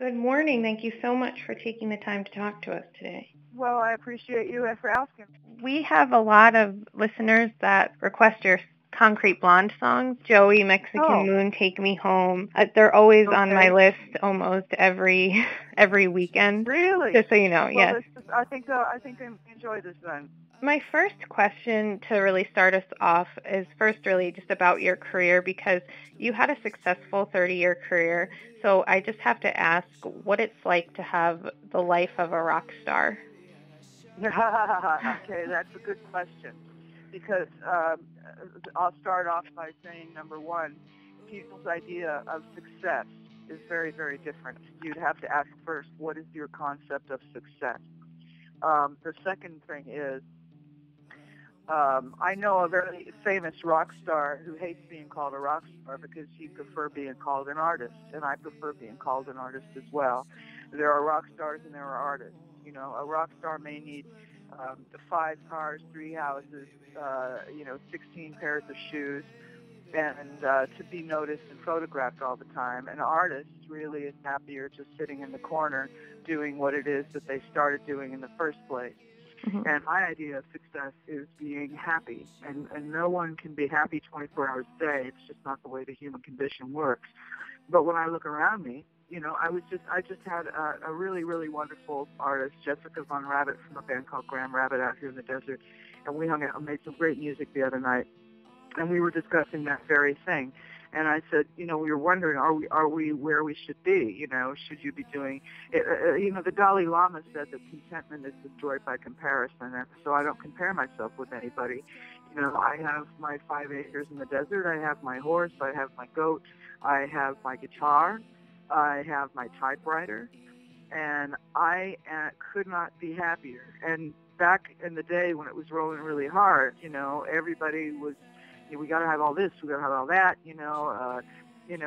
Good morning. Thank you so much for taking the time to talk to us today. Well, I appreciate you for asking. We have a lot of listeners that request your Concrete Blonde songs. Joey, Mexican Moon, Take Me Home. They're always on my list almost every weekend. Really? Just so you know, yes. I think they enjoy this one. My first question to really start us off is first really just about your career, because you had a successful 30-year career. So I just have to ask what it's like to have the life of a rock star. Okay, that's a good question, because I'll start off by saying, number one, people's idea of success is very, very different. You'd have to ask first, what is your concept of success? The second thing is, I know a very famous rock star who hates being called a rock star because he prefers being called an artist, and I prefer being called an artist as well. There are rock stars and there are artists. You know, a rock star may need 5 cars, 3 houses, 16 pairs of shoes, and to be noticed and photographed all the time. An artist really is happier just sitting in the corner doing what it is that they started doing in the first place. Mm-hmm. And my idea of success is being happy. And no one can be happy 24 hours a day. It's just not the way the human condition works. But when I look around me, you know, I just had a really, really wonderful artist, Jessica Von Rabbit, from a band called Graham Rabbit out here in the desert. And we hung out and made some great music the other night. And we were discussing that very thing. And I said, you know, we were wondering, are we where we should be? You know, should you be doing, the Dalai Lama said that contentment is destroyed by comparison, and so I don't compare myself with anybody. You know, I have my 5 acres in the desert, I have my horse, I have my goat, I have my guitar, I have my typewriter, and I could not be happier. And back in the day when it was rolling really hard, you know, everybody was, we got to have all this, we got to have all that,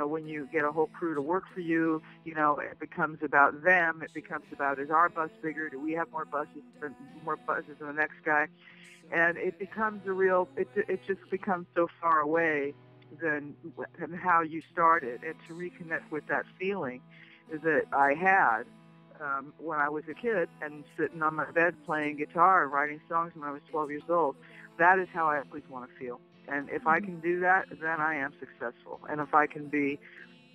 when you get a whole crew to work for you, you know, it becomes about them, it becomes about, is our bus bigger, do we have more buses than the next guy, and it becomes a real, it just becomes so far away than how you started, and to reconnect with that feeling that I had when I was a kid and sitting on my bed playing guitar and writing songs when I was 12 years old, that is how I always want to feel. And if I can do that, then I am successful. And if I can be,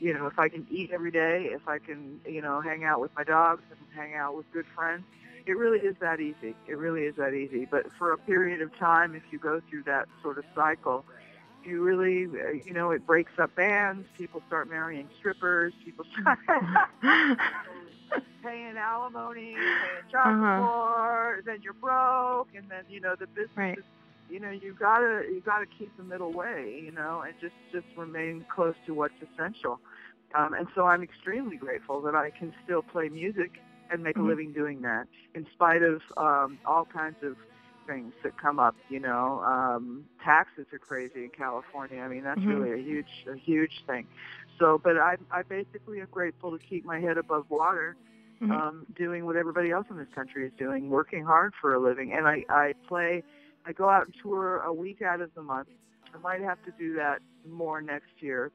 you know, if I can eat every day, if I can, you know, hang out with my dogs and hang out with good friends, it really is that easy. It really is that easy. But for a period of time, if you go through that sort of cycle, you really, you know, it breaks up bands. People start marrying strippers. People start paying alimony, paying child support. Then you're broke, and then, you know, the business. Right. You know, you gotta keep the middle way, you know, and just remain close to what's essential. And so I'm extremely grateful that I can still play music and make a living doing that, in spite of all kinds of things that come up. You know, taxes are crazy in California. I mean, that's really a huge thing. So, but I basically am grateful to keep my head above water. Doing what everybody else in this country is doing, working hard for a living. And I go out and tour a week out of the month. I might have to do that more next year.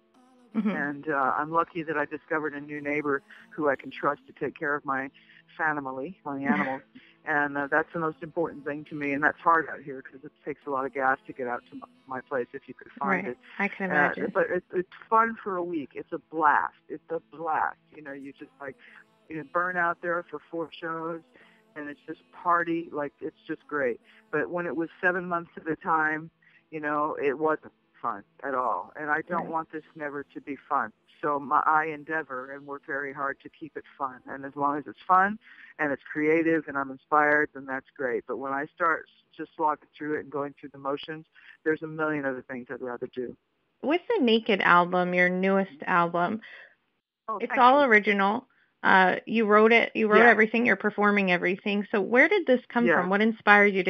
Mm-hmm. And I'm lucky that I discovered a new neighbor who I can trust to take care of my family, my animals. And that's the most important thing to me. And that's hard out here because it takes a lot of gas to get out to my place if you could find it. I can imagine. But it's fun for a week. It's a blast. You know, you just burn out there for 4 shows. And it's just party, it's just great. But when it was 7 months at a time, you know, it wasn't fun at all. And I don't want this never to be fun. So I endeavor and work very hard to keep it fun. And as long as it's fun and it's creative and I'm inspired, then that's great. But when I start just slogging through it and going through the motions, there's a million other things I'd rather do. With the Naked album, your newest album, it's all original. You wrote everything, you're performing everything. So where did this come from? What inspired you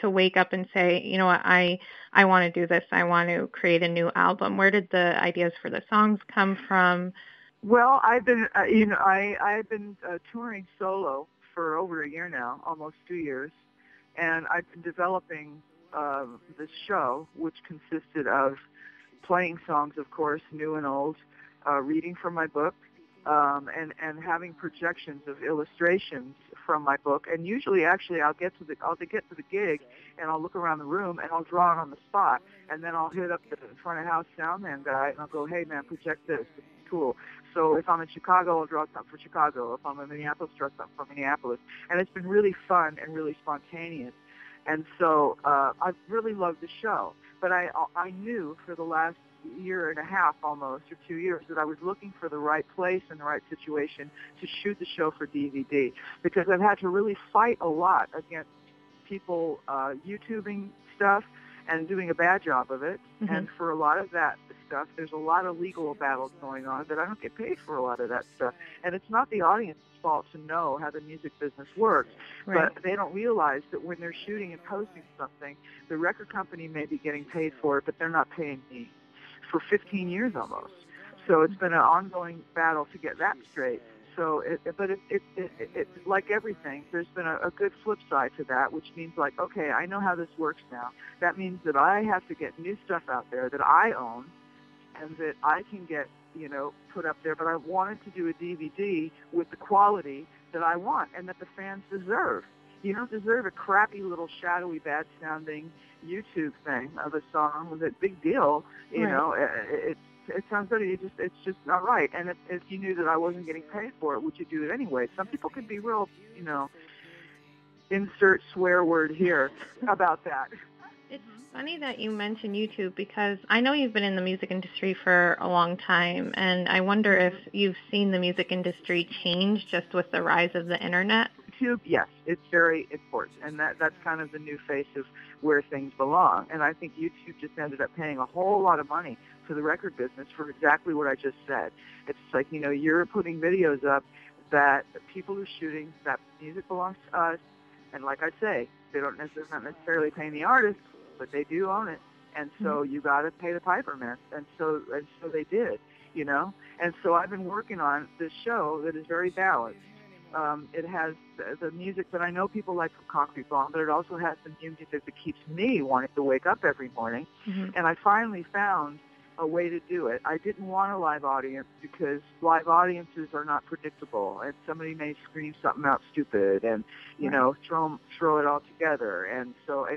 to wake up and say, you know what, I want to do this. I want to create a new album. Where did the ideas for the songs come from? Well, I've been, I've been touring solo for over a year now, almost 2 years. And I've been developing this show, which consisted of playing songs, of course, new and old, reading from my book, and having projections of illustrations from my book. And usually, actually, I'll get to the gig, and I'll look around the room, and I'll draw it on the spot, and then I'll hit up the front of house soundman guy, and I'll go, hey, man, project this. This is cool. So if I'm in Chicago, I'll draw something for Chicago. If I'm in Minneapolis, I'll draw something for Minneapolis. And it's been really fun and really spontaneous. And so I really loved the show. But I knew for the last year and a half almost, or 2 years, that I was looking for the right place and the right situation to shoot the show for DVD, because I've had to really fight a lot against people YouTubing stuff and doing a bad job of it. Mm-hmm. And for a lot of that stuff, there's a lot of legal battles going on that I don't get paid for a lot of that stuff. And it's not the audience's fault to know how the music business works. Right. But they don't realize that when they're shooting and posting something, the record company may be getting paid for it, but they're not paying me for 15 years almost. So it's been an ongoing battle to get that straight. So, but like everything, there's been a good flip side to that, which means, like, okay, I know how this works now. That means that I have to get new stuff out there that I own and that I can get, you know, put up there. But I wanted to do a DVD with the quality that I want and that the fans deserve. You don't deserve a crappy little shadowy, bad-sounding YouTube thing of a song with a big deal. You know, it sounds funny. It's just not right. And if you knew that I wasn't getting paid for it, would you do it anyway? Some people can be real, you know, insert swear word here about that. It's funny that you mention YouTube, because I know you've been in the music industry for a long time, and I wonder if you've seen the music industry change just with the rise of the internet. YouTube, yes, it's very important, and that's kind of the new face of where things belong. And I think YouTube just ended up paying a whole lot of money to the record business for exactly what I just said. It's like, you know, you're putting videos up that people are shooting, that music belongs to us, and like I say, they're not necessarily paying the artist, but they do own it, and so you got to pay the piper, man. And so they did, you know. And so I've been working on this show that is very balanced. It has the music that I know people like from Concrete Blonde, but it also has the music that keeps me wanting to wake up every morning. Mm-hmm. And I finally found a way to do it. I didn't want a live audience because live audiences are not predictable, and somebody may scream something out stupid and, you know, throw it all together. And so,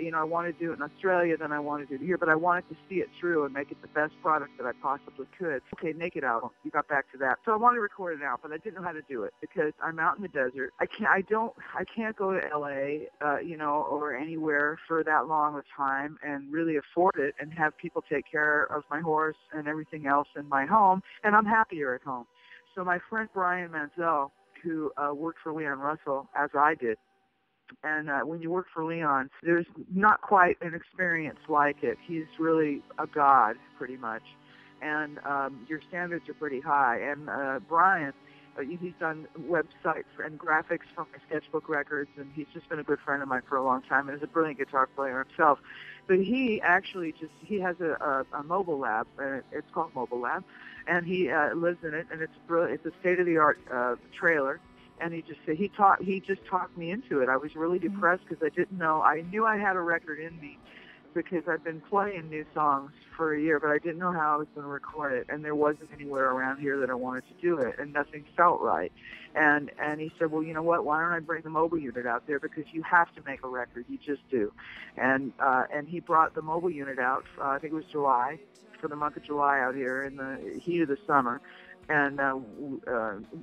you know, I want to do it in Australia, then I want to do it here, but I wanted to see it through and make it the best product that I possibly could. Okay, naked album. You got back to that. So I wanted to record it out, but I didn't know how to do it because I'm out in the desert. I can't go to LA, you know, or anywhere for that long a time and really afford it and have people take care of my horse and everything else in my home, and I'm happier at home. So my friend Brian Manziel, who worked for Leon Russell, as I did, and when you work for Leon, there's not quite an experience like it. He's really a god, pretty much, and your standards are pretty high. And Brian, he's done websites and graphics for my sketchbook records, and he's just been a good friend of mine for a long time, and is a brilliant guitar player himself. But he actually he has a mobile lab, and it's called Mobile Lab, and he lives in it, and it's brilliant. It's a state-of-the-art trailer, and he just talked me into it. I was really depressed because I didn't know. I knew I had a record in me, because I've been playing new songs for a year, but I didn't know how I was going to record it, and there wasn't anywhere around here that I wanted to do it, and nothing felt right. And he said, well, you know what, why don't I bring the mobile unit out there, because you have to make a record, you just do. And he brought the mobile unit out, I think it was July, for the month of July out here in the heat of the summer, and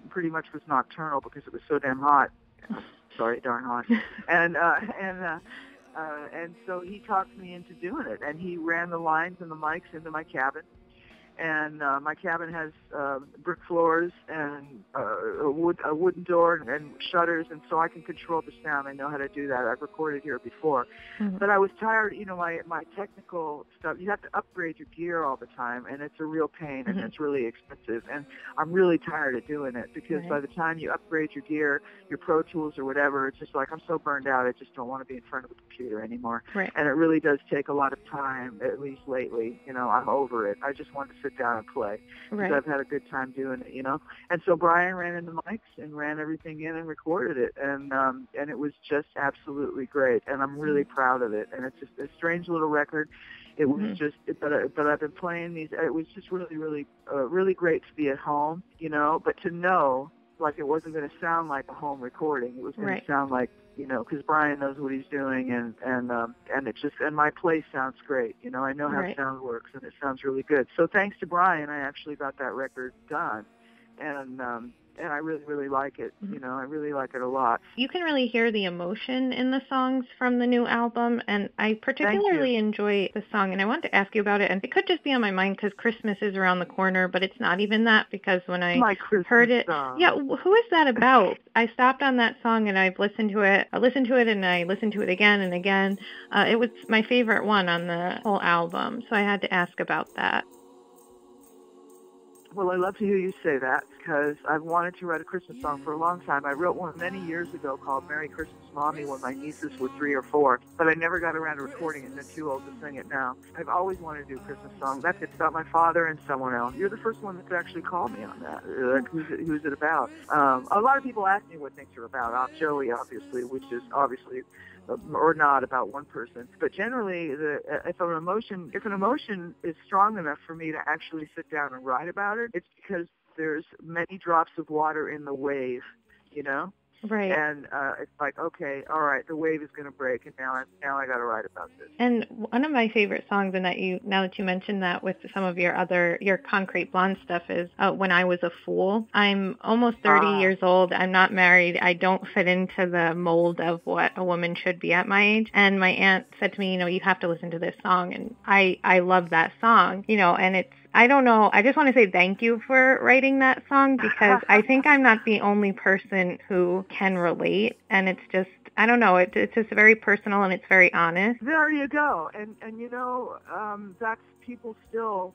pretty much was nocturnal because it was so damn hot. Sorry, darn hot. And so he talked me into doing it, and he ran the lines and the mics into my cabin. And my cabin has brick floors and a wooden door and shutters, and so I can control the sound. I know how to do that. I've recorded here before. Mm-hmm. But I was tired. You know, my technical stuff, you have to upgrade your gear all the time, and it's a real pain, and it's really expensive. And I'm really tired of doing it, because by the time you upgrade your gear, your Pro Tools or whatever, it's just like, I'm so burned out, I just don't want to be in front of a computer anymore. Right. And it really does take a lot of time, at least lately. You know, I'm over it. I just want to sit down and play. Right. Because I've had a good time doing it, you know. And so Brian ran in the mics and ran everything in and recorded it, and it was just absolutely great. And I'm really proud of it. And it's just a strange little record. It was but I've been playing these. It was just really great to be at home, you know. But to know, like, it wasn't going to sound like a home recording. It was going to sound like, you know, because Brian knows what he's doing, and it just, and my play sounds great. You know, I know how sound works, and it sounds really good. So thanks to Brian, I actually got that record done, and I really like it. You know, I really like it a lot. You can really hear the emotion in the songs from the new album, and I particularly enjoy the song, and I wanted to ask you about it, and it could just be on my mind because Christmas is around the corner, but it's not even that, because when I heard it, who is that about? I stopped on that song, and I've listened to it, and I listened to it again and again. It was my favorite one on the whole album, so I had to ask about that. Well, I love to hear you say that, because I've wanted to write a Christmas song for a long time. I wrote one many years ago called Merry Christmas, Mommy, when my nieces were 3 or 4, but I never got around to recording it, and they're too old to sing it now. I've always wanted to do a Christmas song. That's It's about my father and someone else. You're the first one that's actually called me on that. Like, who's it about? A lot of people ask me what things are about. Joey, obviously, which is obviously... or not about one person, but generally, if an emotion is strong enough for me to actually sit down and write about it, it's because there's many drops of water in the wave, you know. Right. And it's like, okay, all right, the wave is going to break, and now I got to write about this. And one of my favorite songs, and now that you mentioned that with some of your Concrete Blonde stuff, is When I Was a Fool. I'm almost 30 years old. I'm not married. I don't fit into the mold of what a woman should be at my age. And my aunt said to me, you know, you have to listen to this song. And I love that song, you know, and it's, I don't know. I just want to say thank you for writing that song, because I think I'm not the only person who can relate. And it's just, I don't know. It's just very personal, and it's very honest. There you go. And you know, that's people still,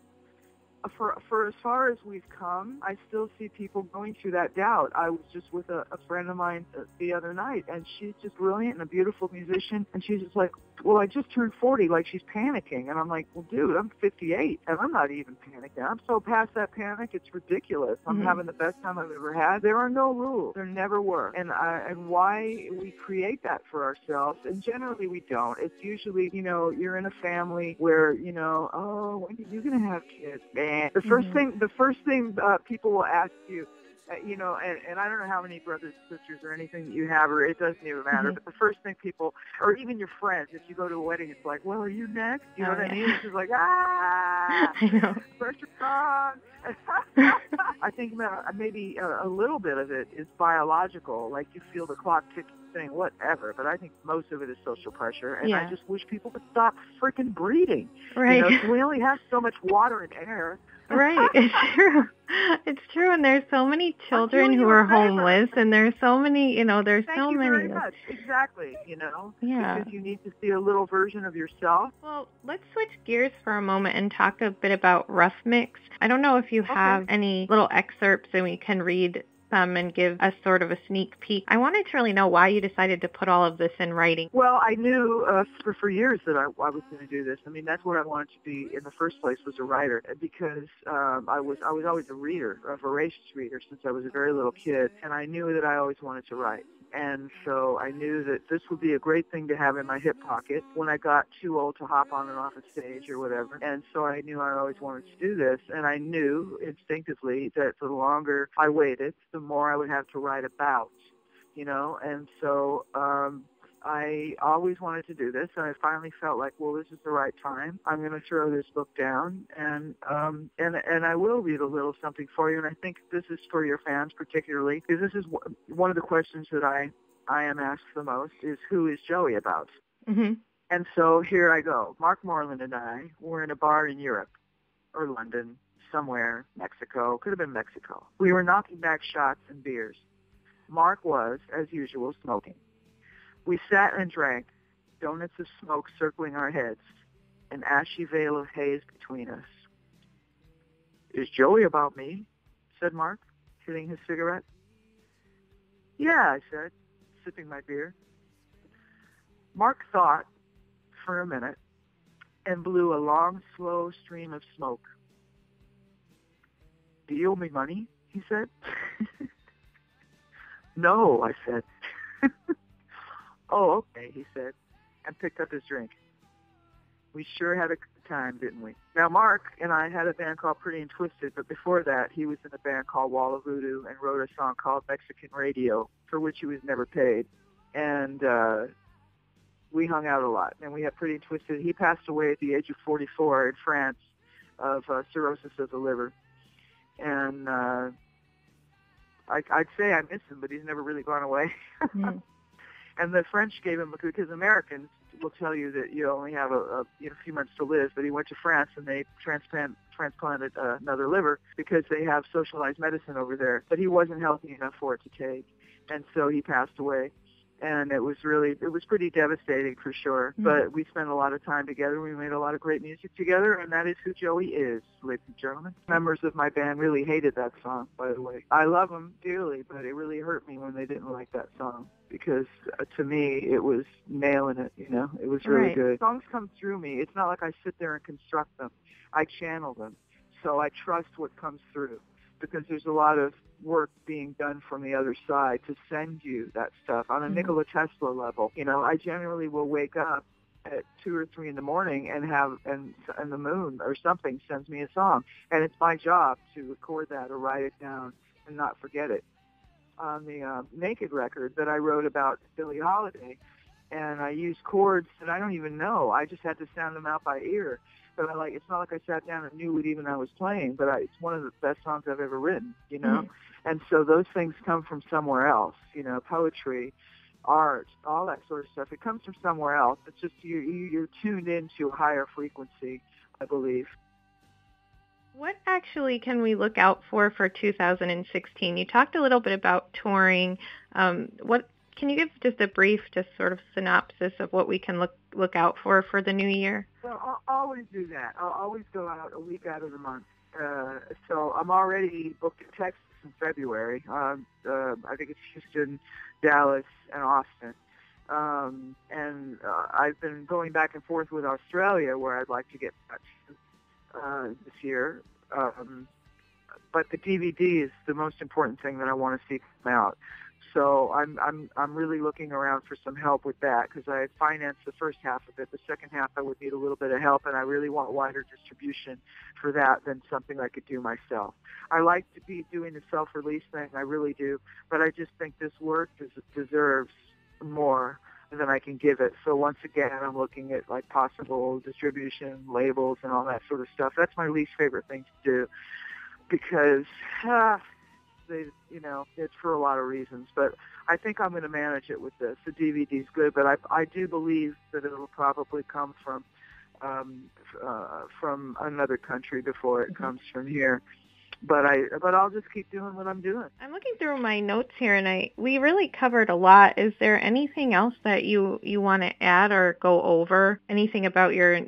for as far as we've come, I still see people going through that doubt. I was just with a friend of mine the other night, and she's just brilliant and a beautiful musician. And she's just like, well, I just turned 40, like, she's panicking. And I'm like, well, dude, I'm 58, and I'm not even panicking. I'm so past that panic, it's ridiculous. I'm having the best time I've ever had. There are no rules. There never were. And why we create that for ourselves, and generally we don't. It's usually, you know, you're in a family where, you know, oh, when are you going to have kids? Man. The first thing people will ask you, you know, and I don't know how many brothers and sisters or anything that you have, or it doesn't even matter, but the first thing people, or even your friends, if you go to a wedding, it's like, well, are you next? You know what I mean? It's just like, I know. First your song. I think maybe a little bit of it is biological, like you feel the clock ticking, thing, whatever, but I think most of it is social pressure, and I just wish people would stop freaking breathing. Right. You know, we only have so much water and air. Right. It's true. It's true, and there's so many children who are homeless, and there's so many, you know, there's so many. Thank you very much. Exactly, you know, because you need to see a little version of yourself. Well, let's switch gears for a moment and talk a bit about Rough Mix. I don't know if you have any little excerpts and we can read them and give us sort of a sneak peek. I wanted to really know why you decided to put all of this in writing. Well, I knew for years that I was going to do this. I mean, that's what I wanted to be in the first place, was a writer, because I was always a reader, a voracious reader, since I was a very little kid, and I knew that I always wanted to write. And so I knew that this would be a great thing to have in my hip pocket when I got too old to hop on and off a stage or whatever. And so I knew I always wanted to do this. And I knew instinctively that the longer I waited, the more I would have to write about, you know. And so I always wanted to do this. And I finally felt like, well, this is the right time. I'm going to throw this book down. And I will read a little something for you. And I think this is for your fans particularly, because this is one of the questions that I am asked the most, is who is Joey about? Mm-hmm. And so here I go. Mark Moreland and I were in a bar in Europe or London, somewhere, Mexico. Could have been Mexico. We were knocking back shots and beers. Mark was, as usual, smoking. We sat and drank, donuts of smoke circling our heads, an ashy veil of haze between us. Is Joey about me? Said Mark, hitting his cigarette. Yeah, I said, sipping my beer. Mark thought for a minute and blew a long, slow stream of smoke. do you owe me money? He said. No, I said. Oh, okay, he said, and picked up his drink. We sure had a good time, didn't we? Now, Mark and I had a band called Pretty and Twisted, but before that, he was in a band called Wall of Voodoo and wrote a song called Mexican Radio, for which he was never paid. And we hung out a lot, and we had Pretty and Twisted. He passed away at the age of 44 in France of cirrhosis of the liver. And I'd say I miss him, but he's never really gone away. Mm. And the French gave him, because Americans will tell you that you only have a few months to live, but he went to France and they transplanted another liver because they have socialized medicine over there. But he wasn't healthy enough for it to take, and so he passed away. And it was pretty devastating for sure. Mm. But we spent a lot of time together. We made a lot of great music together, and that is who Joey is, ladies and gentlemen. Members of my band really hated that song, by the way. I love them dearly, but it really hurt me when they didn't like that song because to me it was nailing it, you know. It was really good. Songs come through me. It's not like I sit there and construct them. I channel them. So I trust what comes through because there's a lot of work being done from the other side to send you that stuff on a mm-hmm. Nikola Tesla level. You know, I generally will wake up at 2 or 3 in the morning and have the moon or something sends me a song, and it's my job to record that or write it down and not forget it. On the Naked record that I wrote about Billie Holiday, and I used chords that I don't even know. I just had to sound them out by ear. But it's not like I sat down and knew what even I was playing, but it's one of the best songs I've ever written, you know? Mm-hmm. And so those things come from somewhere else, you know, poetry, art, all that sort of stuff. It comes from somewhere else. It's just you're tuned into a higher frequency, I believe. What actually can we look out for 2016? You talked a little bit about touring. Can you give just a brief, just sort of synopsis of what we can look out for the new year? Well, I'll always do that. I'll always go out a week out of the month. So I'm already booked in Texas in February. I think it's Houston, Dallas, and Austin. And I've been going back and forth with Australia, where I'd like to get back this year. But the DVD is the most important thing that I want to see come out. So I'm really looking around for some help with that because I financed the first half of it. The second half I would need a little bit of help, and I really want wider distribution for that than something I could do myself. I like to be doing the self-release thing, I really do, but I just think this work deserves more than I can give it. So once again, I'm looking at possible distribution, labels, and all that sort of stuff. That's my least favorite thing to do because... it's for a lot of reasons, but I think I'm going to manage it with this. The DVD's good, but I do believe that it'll probably come from another country before it comes from here. But I'll just keep doing what I'm doing. I'm looking through my notes here, and we really covered a lot. Is there anything else that you want to add or go over? Anything about your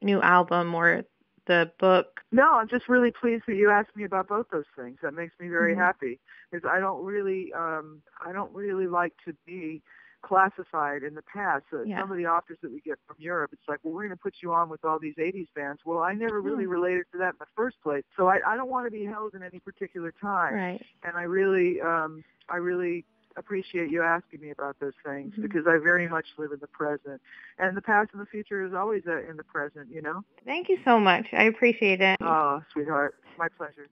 new album or the book? No, I'm just really pleased that you asked me about both those things. That makes me very happy because I don't really like to be classified in the past. Some of the offers that we get from Europe, it's like, well, we're going to put you on with all these 80s bands. Well, I never really related to that in the first place, so I don't want to be held in any particular time. Right. And I really appreciate you asking me about those things because I very much live in the present. And the past and the future is always in the present, you know? Thank you so much. I appreciate it. Oh, sweetheart. My pleasure.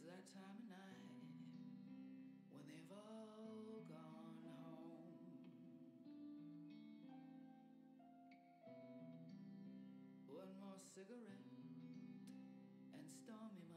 It's that time of night when they've all gone home. One more cigarette and stormy